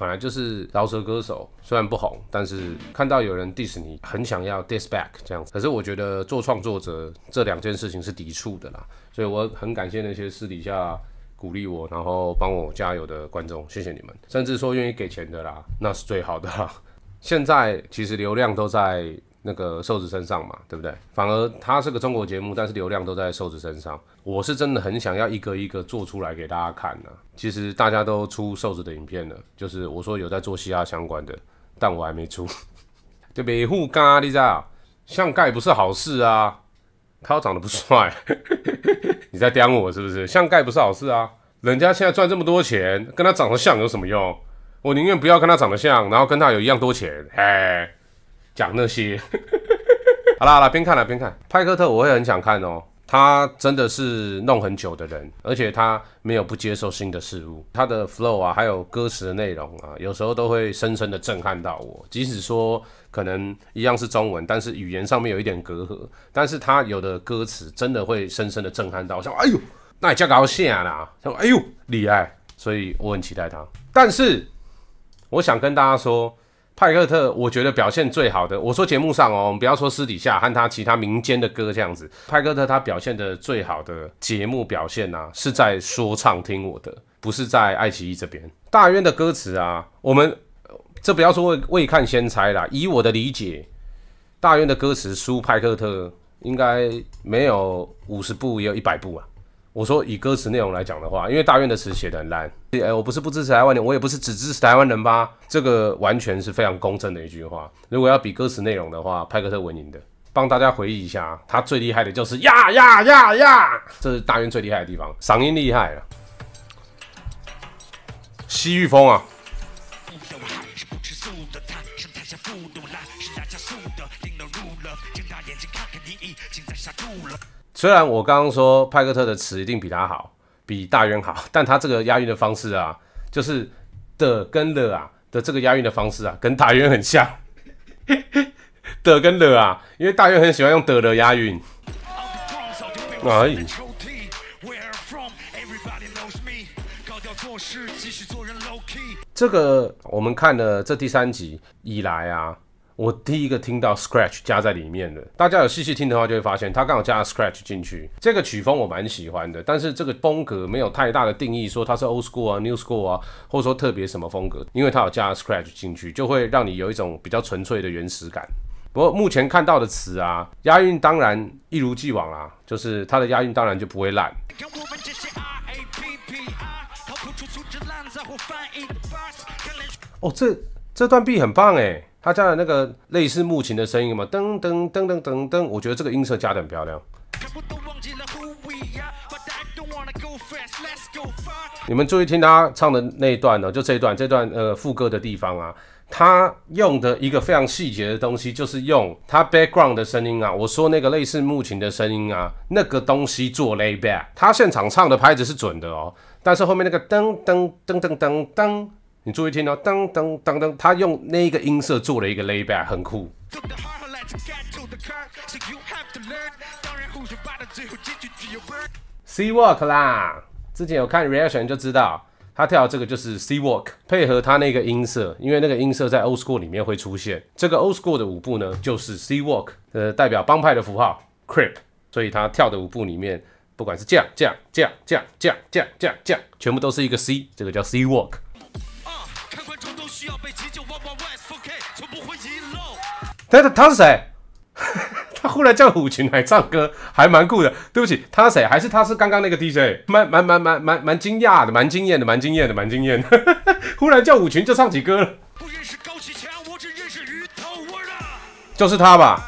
本来就是饶舌歌手，虽然不红，但是看到有人 diss 你，很想要 diss back 这样子。可是我觉得做创作者这两件事情是抵触的啦，所以我很感谢那些私底下鼓励我，然后帮我加油的观众，谢谢你们。甚至说愿意给钱的啦，那是最好的啦。现在其实流量都在那个瘦子身上嘛，对不对？反而他是个中国节目，但是流量都在瘦子身上。我是真的很想要一个一个做出来给大家看啊。其实大家都出瘦子的影片了，就是我说有在做嘻哈相关的，但我还没出。对不对？互干，你知道，像盖不是好事啊。他长得不帅，你在刁我是不是？像盖不是好事啊。人家现在赚这么多钱，跟他长得像有什么用？我宁愿不要跟他长得像，然后跟他有一样多钱。哎。讲那些好啦好啦，边看啦边看。派克特我会很想看哦，他真的是弄很久的人，而且他没有不接受新的事物，他的 flow 啊，还有歌词的内容啊，有时候都会深深的震撼到我。即使说可能一样是中文，但是语言上面有一点隔阂，但是他有的歌词真的会深深的震撼到我，像哎呦，那也叫搞笑啦，像哎呦厉害，所以我很期待他。但是我想跟大家说。派克特，我觉得表现最好的，我说节目上哦，我们不要说私底下和他其他民间的歌这样子。派克特他表现的最好的节目表现啊，是在说唱听我的，不是在爱奇艺这边。大渊的歌词啊，我们这不要说未看先猜啦，以我的理解，大渊的歌词输派克特应该没有50部，也有100部啊。我说以歌词内容来讲的话，因为大渊的词写得很烂，我不是不支持台湾人，我也不是只支持台湾人吧，这个完全是非常公正的一句话。如果要比歌词内容的话，派克特文赢的。帮大家回忆一下，他最厉害的就是呀呀呀呀，这是大渊最厉害的地方，嗓音厉害了，西域风啊。虽然我刚刚说派克特的词一定比他好，比大渊好，但他这个押韵的方式啊，就是的跟了啊的这个押韵的方式啊，跟大渊很像。的跟了啊，因为大渊很喜欢用的了押韵。哎，这个我们看了这第3集以来啊。我第一个听到 scratch 加在里面的，大家有细细听的话就会发现，他刚好加了 scratch 进去。这个曲风我蛮喜欢的，但是这个风格没有太大的定义，说它是 old school 啊、new school 啊，或者说特别什么风格，因为它有加了 scratch 进去，就会让你有一种比较纯粹的原始感。不过目前看到的词啊，押韵当然一如既往啦，就是它的押韵当然就不会烂。哦，这段 B 很棒哎。他加了那个类似木琴的声音嘛，噔噔噔噔噔噔，我觉得这个音色加得很漂亮。你们注意听他唱的那一段哦，就这一段副歌的地方啊，他用的一个非常细节的东西，就是用他 background 的声音啊，我说那个类似木琴的声音啊，那个东西做 layback。他现场唱的拍子是准的哦，但是后面那个噔噔噔噔噔噔。你注意听哦，噔噔噔噔，他用那一个音色做了一个 layback， 很酷。C walk 啦，之前有看 reaction 就知道，他跳的这个就是 C walk， 配合他那个音色，因为那个音色在 old school 里面会出现。这个 old school 的舞步呢，就是 C walk， 代表帮派的符号 ，crip， 所以他跳的舞步里面，不管是这样，全部都是一个 C， 这个叫 C walk。他是谁？他忽然叫虎群来唱歌，还蛮酷的。对不起，他是谁？还是他是刚刚那个 DJ？ 蛮惊讶的，蛮惊艳的。忽然叫虎群就唱起歌了。不认识高启强，我只认识鱼头味儿啊。就是他吧。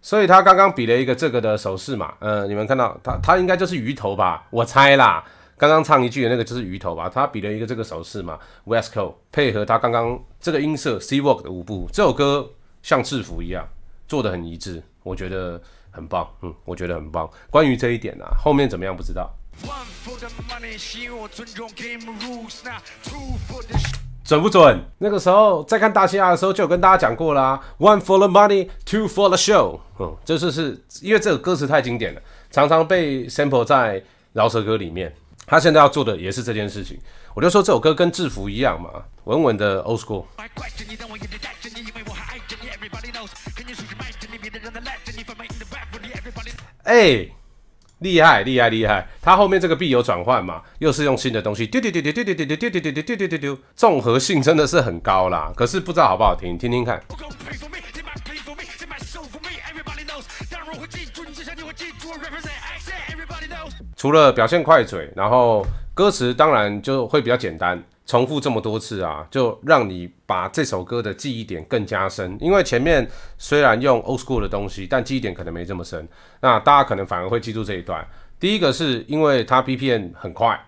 所以他刚刚比了一个这个的手势嘛。你们看到他应该就是鱼头吧？我猜啦。刚刚唱一句的那个就是鱼头吧，他比了一个这个手势嘛 ，West Coast 配合他刚刚这个音色 C Walk 的舞步，这首歌像制服一样做得很一致，我觉得很棒，我觉得很棒。关于这一点啊，后面怎么样不知道。准不准？那个时候在看大嘻哈的时候就有跟大家讲过啦、，One for the money, two for the show。这就是因为这个歌词太经典了，常常被 sample 在饶舌歌里面。他现在要做的也是这件事情，我就说这首歌跟制服一样嘛，稳稳的 old school。哎，厉害厉害厉害！他后面这个必有转换嘛，又是用新的东西，丢丢丢丢丢丢丢丢丢丢丢丢丢丢，综合性真的是很高啦。可是不知道好不好听，听听看。 除了表现快嘴，然后歌词当然就会比较简单，重复这么多次啊，就让你把这首歌的记忆点更加深。因为前面虽然用 old school 的东西，但记忆点可能没这么深。那大家可能反而会记住这一段。第一个是因为它 BPM 很快，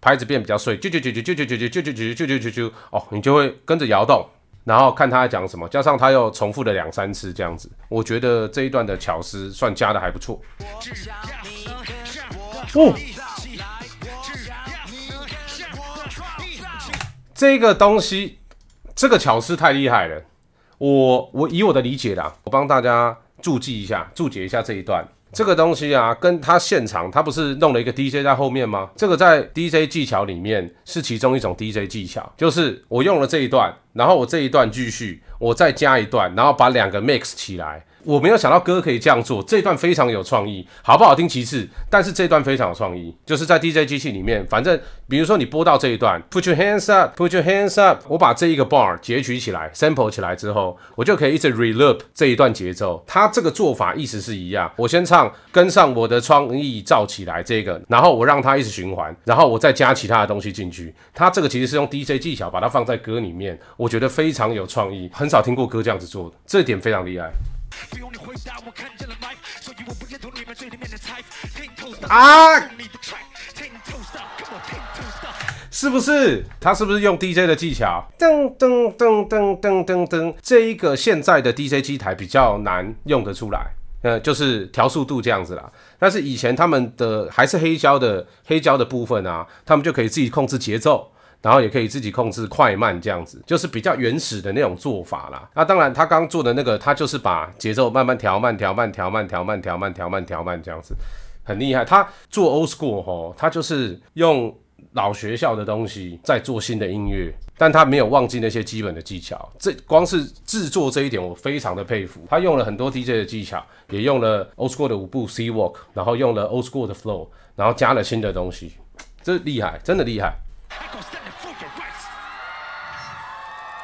拍子变比较碎，啾啾啾啾啾啾啾啾啾啾啾啾啾，哦，你就会跟着摇动。 然后看他讲什么，加上他又重复了2、3次这样子，我觉得这一段的巧思算加的还不错。哦，这个东西，这个巧思太厉害了。我以我的理解啦，我帮大家注解一下这一段。 这个东西啊，跟他现场，他不是弄了一个 DJ 在后面吗？这个在 DJ 技巧里面是其中一种 DJ 技巧，就是我用了这一段，然后我这一段继续，我再加一段，然后把两个 mix 起来。我没有想到歌可以这样做，这一段非常有创意，好不好听其次，但是这一段非常有创意，就是在 DJ 机器里面，反正比如说你播到这一段 ，Put your hands up, Put your hands up， 我把这一个 bar 截取起来 ，sample 起来之后，我就可以一直 reloop 这一段节奏。它这个做法意思是一样，我先唱跟上我的创意造起来这个，然后我让它一直循环，然后我再加其他的东西进去。它这个其实是用 DJ 技巧把它放在歌里面，我觉得非常有创意，很少听过歌这样子做的，这点非常厉害。 不用你回答，我看见了 life， 所以我不认同你们嘴里面的 type。听透到，你的 track， 听透到，跟我听透到。是不是？他是不是用 DJ 的技巧？噔噔噔噔噔噔噔，这一个现在的 DJ 机台比较难用得出来。 就是调速度这样子啦，但是以前他们的还是黑胶的部分啊，他们就可以自己控制节奏，然后也可以自己控制快慢这样子，就是比较原始的那种做法啦。那当然，他刚做的那个，他就是把节奏慢慢调、慢调、慢调、慢调、慢调、慢调、慢调、慢这样子，很厉害。他做 old school 吼，他就是用老学校的东西在做新的音乐。 但他没有忘记那些基本的技巧，这光是制作这一点，我非常的佩服。他用了很多 DJ 的技巧，也用了 old school 的舞步 C walk， 然后用了 old school 的 flow， 然后加了新的东西，这厉害，真的厉害。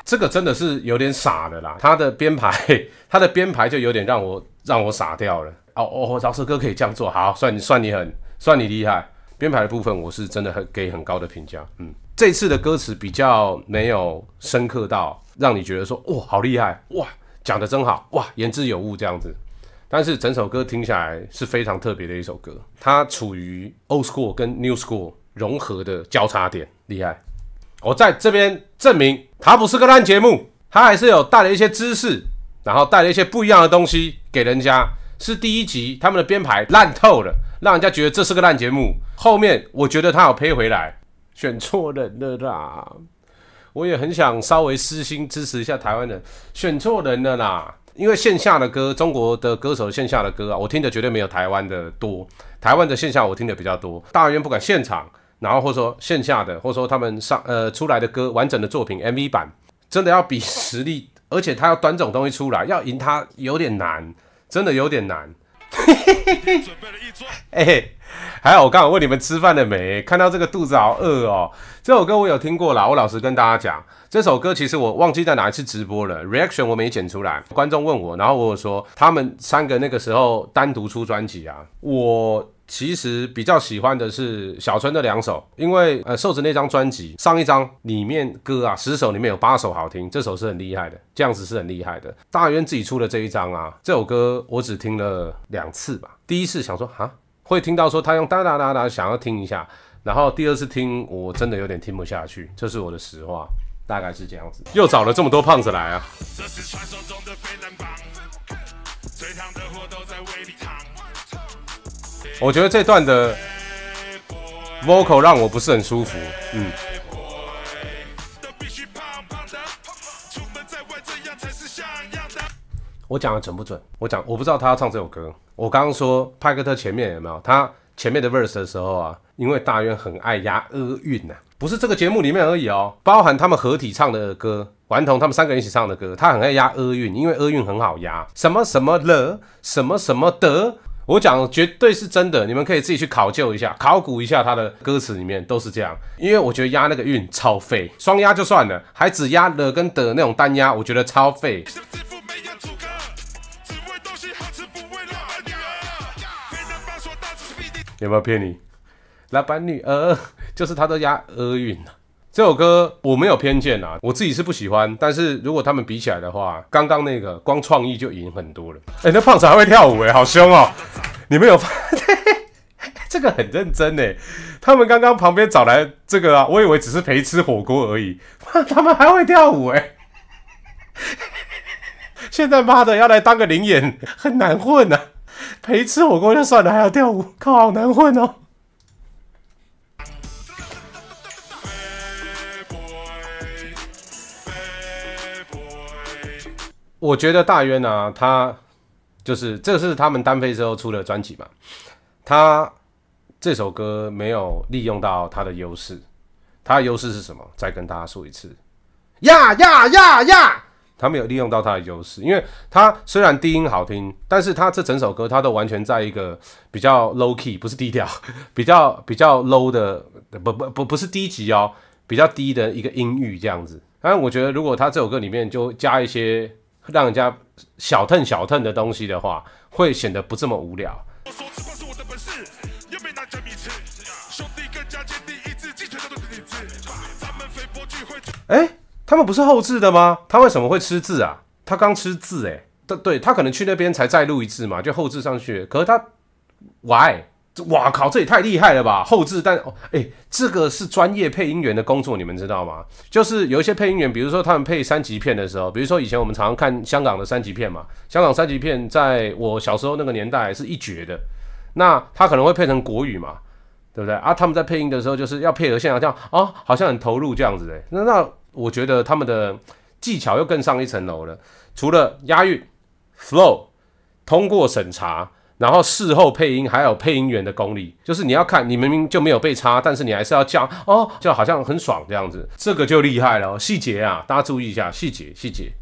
这个真的是有点傻的啦，他的编排就有点让我傻掉了。哦，饶舌歌可以这样做，好，算你厉害。编排的部分，我是真的给很高的评价，嗯。 这次的歌词比较没有深刻到让你觉得说哇好厉害哇讲得真好哇言之有物这样子，但是整首歌听下来是非常特别的一首歌，它处于 old school 跟 new school 融合的交叉点，厉害！我在这边证明它不是个烂节目，它还是有带了一些知识，然后带了一些不一样的东西给人家。是第一集他们的编排烂透了，让人家觉得这是个烂节目，后面我觉得它有配回来。 选错人了啦！我也很想稍微私心支持一下台湾人，选错人了啦！因为线下的歌，中国的歌手线下的歌啊，我听的绝对没有台湾的多。台湾的线下我听的比较多，大约不管现场，然后或者说线下的，或者说他们出来的歌，完整的作品 MV 版，真的要比实力，而且他要端这种东西出来，要赢他有点难，真的有点难。 欸，还好我刚好问你们吃饭了没？看到这个肚子好饿哦。这首歌我有听过啦，我老实跟大家讲，这首歌其实我忘记在哪一次直播了 ，reaction 我没剪出来。观众问我，然后我有说他们3个那个时候单独出专辑啊，我其实比较喜欢的是小春的2首，因为瘦子那张专辑上一张里面歌啊10首里面有8首好听，这首是很厉害的，这样子是很厉害的。大渊自己出的这一张啊，这首歌我只听了2次吧，第一次想说哈。 会听到说他用哒哒哒哒想要听一下，然后第2次听我真的有点听不下去，这是我的实话，大概是这样子。又找了这么多胖子来啊！这是传说中的飞人榜，最烫的火都在胃里烫。我觉得这段的 vocal 让我不是很舒服，嗯。我讲的准不准？我不知道他要唱这首歌。 我刚刚说派克特前面有没有？他前面的 verse 的时候啊，因为大渊很爱押韵呐、啊，不是这个节目里面而已哦，包含他们合体唱的歌，顽童他们三个人一起唱的歌，他很爱押韵，因为韵很好押，什么什么了，什么什么的。 我讲绝对是真的，你们可以自己去考究一下、考古一下他的歌词里面都是这样。因为我觉得押那个韵超废，双押就算了，还只押了跟的那种单押，我觉得超废。有没有骗你？老板女儿就是他的押韵啊。这首歌我没有偏见啊，我自己是不喜欢，但是如果他们比起来的话，刚刚那个光创意就赢很多了。哎，那胖子还会跳舞哎，好凶哦！ 你们有发现这个很认真哎，他们刚刚旁边找来这个啊，我以为只是陪吃火锅而已，他们还会跳舞哎！现在妈的要来当个灵演很难混啊，陪吃火锅就算了，还要跳舞，靠，好难混哦！我觉得大渊啊，他。 就是这是他们单飞之后出的专辑嘛，他这首歌没有利用到他的优势，他的优势是什么？再跟大家说一次，呀呀呀呀，他没有利用到他的优势，因为他虽然低音好听，但是他这整首歌他都完全在一个比较 low key， 不是低调，比较 low 的，不是低级哦，比较低的一个音域这样子。但我觉得如果他这首歌里面就加一些。 让人家小腾小腾的东西的话，会显得不这么无聊。哎，他们不是后置的吗？他为什么会吃字啊？他刚吃字哎、欸，对，他可能去那边才再录一次嘛，就后置上去。可是他 ，why？ 哇靠，这也太厉害了吧！后置但哦，哎，这个是专业配音员的工作，你们知道吗？就是有一些配音员，比如说他们配三级片的时候，比如说以前我们常常看香港的三级片嘛，香港三级片在我小时候那个年代是一绝的，那他可能会配成国语嘛，对不对啊？他们在配音的时候就是要配合现场，这样啊，好像很投入这样子哎。那我觉得他们的技巧又更上一层楼了，除了押韵、flow、通过审查。 然后事后配音还有配音员的功力，就是你要看你明明就没有被插，但是你还是要叫哦，就好像很爽这样子，这个就厉害了、哦。细节啊，大家注意一下细节细节。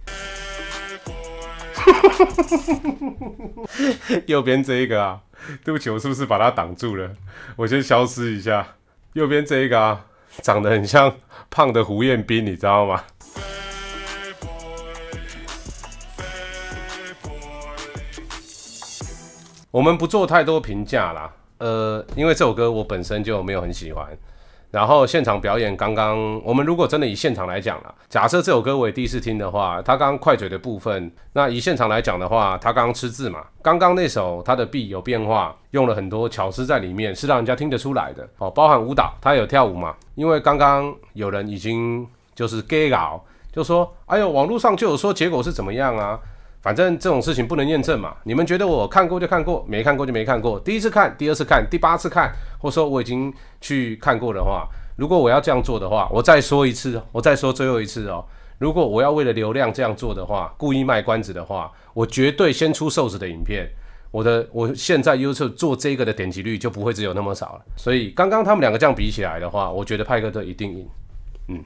右边这一个啊，对不起，我是不是把它挡住了？我先消失一下。右边这一个啊，长得很像胖的胡彦斌，你知道吗？ 我们不做太多评价啦，因为这首歌我本身就没有很喜欢，然后现场表演刚刚，我们如果真的以现场来讲啦，假设这首歌我也第一次听的话，他刚刚快嘴的部分，那以现场来讲的话，他刚刚吃字嘛，刚刚那首他的 B 有变化，用了很多巧思在里面，是让人家听得出来的，哦，包含舞蹈，他有跳舞嘛，因为刚刚有人已经就是给搞，就说，哎呦，网络上就有说结果是怎么样啊。 反正这种事情不能验证嘛，你们觉得我看过就看过，没看过就没看过。第一次看，第二次看，第八次看，或说我已经去看过的话，如果我要这样做的话，我再说一次，我再说最后一次哦。如果我要为了流量这样做的话，故意卖关子的话，我绝对先出瘦子的影片。我现在 YouTube 做这个的点击率就不会只有那么少了。所以刚刚他们两个这样比起来的话，我觉得派哥的一定赢。嗯。